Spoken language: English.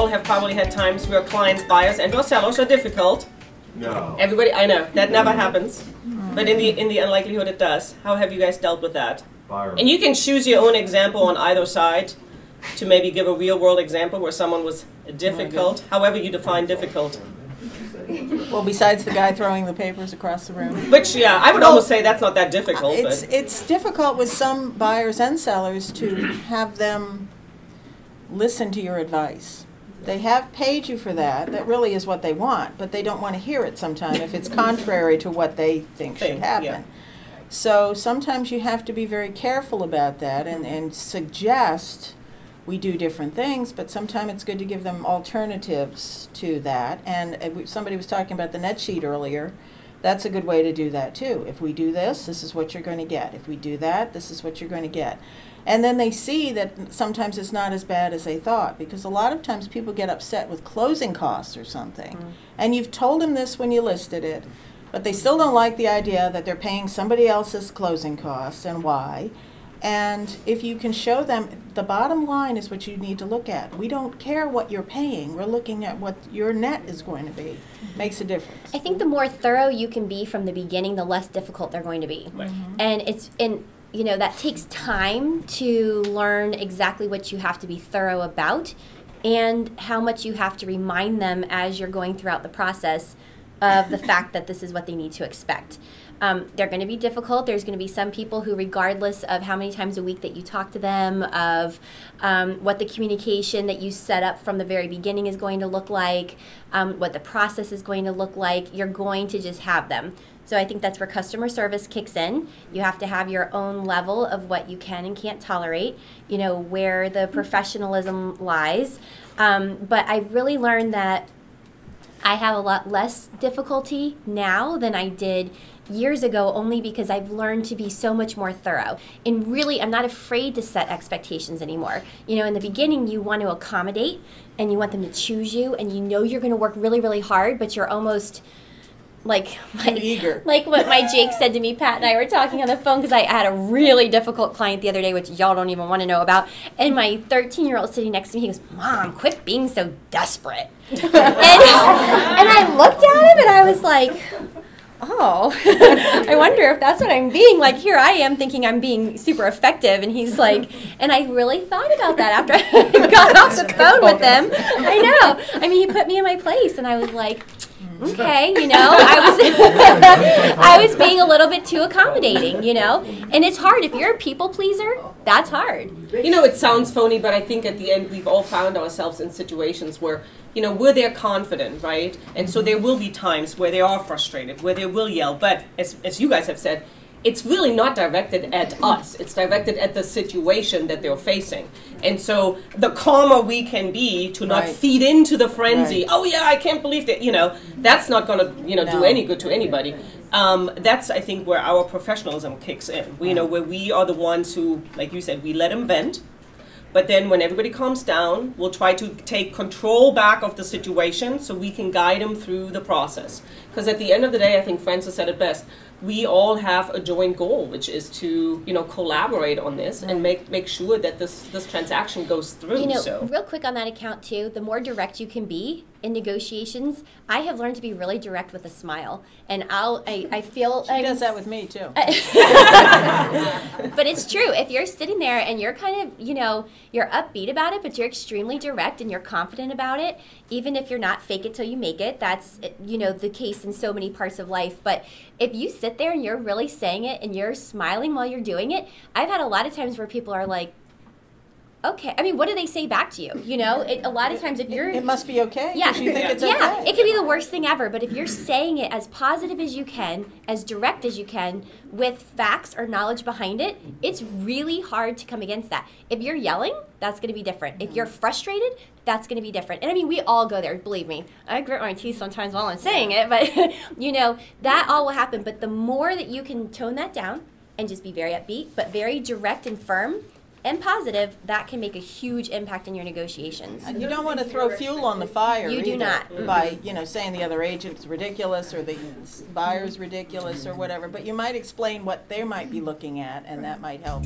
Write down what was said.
all have probably had times where clients, buyers, and or sellers are difficult. No. Everybody, I know, that never happens. But in the unlikelihood it does. How have you guys dealt with that? Fire. And you can choose your own example on either side to maybe give a real world example where someone was difficult, however you define difficult. Well, besides the guy throwing the papers across the room. Which, yeah, I would almost say that's not that difficult. It's difficult with some buyers and sellers to have them listen to your advice. They have paid you for that. That really is what they want, but they don't want to hear it sometimes if it's contrary to what they think should happen. Yeah. So sometimes you have to be very careful about that and suggest we do different things, but sometimes it's good to give them alternatives to that. And somebody was talking about the net sheet earlier. That's a good way to do that too. If we do this, this is what you're going to get. If we do that, this is what you're going to get. And then they see that sometimes it's not as bad as they thought, because a lot of times people get upset with closing costs or something. Mm. And you've told them this when you listed it, but they still don't like the idea that they're paying somebody else's closing costs and why. And if you can show them, the bottom line is what you need to look at. We don't care what you're paying. We're looking at what your net is going to be. Makes a difference. I think the more thorough you can be from the beginning, the less difficult they're going to be. Right. And it's in, you know, that takes time to learn exactly what you have to be thorough about and how much you have to remind them as you're going throughout the process of the fact that this is what they need to expect. They're going to be difficult. There's going to be some people who, regardless of how many times a week that you talk to them, of what the communication that you set up from the very beginning is going to look like, what the process is going to look like, you're going to just have them. So I think that's where customer service kicks in. You have to have your own level of what you can and can't tolerate, you know, where the professionalism lies. But I really learned that I have a lot less difficulty now than I did years ago, only because I've learned to be so much more thorough. And really, I'm not afraid to set expectations anymore. You know, in the beginning, you want to accommodate, and you want them to choose you, and you know you're going to work really, really hard, but you're almost like what my Jake said to me. Pat and I were talking on the phone because I had a really difficult client the other day, which y'all don't even want to know about. And my 13-year-old sitting next to me, he goes, "Mom, quit being so desperate." and I looked at him and I was like, oh, I wonder if that's what I'm being. Like, here I am thinking I'm being super effective, and he's like, and I really thought about that after I got off the phone with him. I know. I mean, he put me in my place, and I was like, okay, you know, I was being a little bit too accommodating, you know, and it's hard. If you're a people pleaser, that's hard. You know, it sounds phony, but I think at the end we've all found ourselves in situations where, you know, we're there confident, right? And so there will be times where they are frustrated, where they will yell, but as you guys have said, it's really not directed at us. It's directed at the situation that they're facing. And so the calmer we can be to not feed into the frenzy, oh yeah, I can't believe that, you know, that's not going to, you know, do any good to anybody. That's, I think, where our professionalism kicks in. We, you know, where we are the ones who, like you said, we let them vent. But then when everybody calms down, we'll try to take control back of the situation so we can guide them through the process. Because at the end of the day, I think Francis said it best, we all have a joint goal, which is to, you know, collaborate on this and make sure that this transaction goes through. You know, real quick on that account too, the more direct you can be in negotiations, I have learned to be really direct with a smile. And I feel like... She does that with me too. But it's true. If you're sitting there and you're kind of, you know, you're upbeat about it, but you're extremely direct and you're confident about it, even if you're not fake it till you make it, that's, you know, the case in so many parts of life. But if you sit there and you're really saying it and you're smiling while you're doing it, I've had a lot of times where people are like, okay, I mean, what do they say back to you? You know, a lot of times if you're... It must be okay. Yeah, you think it's okay. It can be the worst thing ever, but if you're saying it as positive as you can, as direct as you can, with facts or knowledge behind it, it's really hard to come against that. If you're yelling, that's going to be different. If you're frustrated, that's going to be different. And I mean, we all go there, believe me. I grit my teeth sometimes while I'm saying it, but, you know, that all will happen. But the more that you can tone that down and just be very upbeat, but very direct and firm, and positive, that can make a huge impact in your negotiations. And you don't want to throw fuel on the fire. You do not. By, you know, saying the other agent's ridiculous or the buyer's ridiculous or whatever, but you might explain what they might be looking at, and that might help.